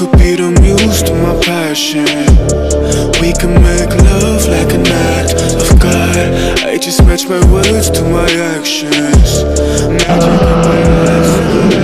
could be the muse to my passion. We can make love like an act of God. I just match my words to my actions. Magic in my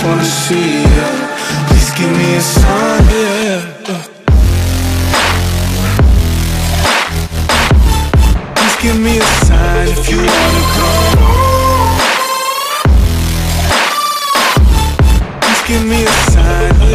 just wanna see ya. Please give me a sign, yeah. Please give me a sign if you wanna go. Please give me a sign.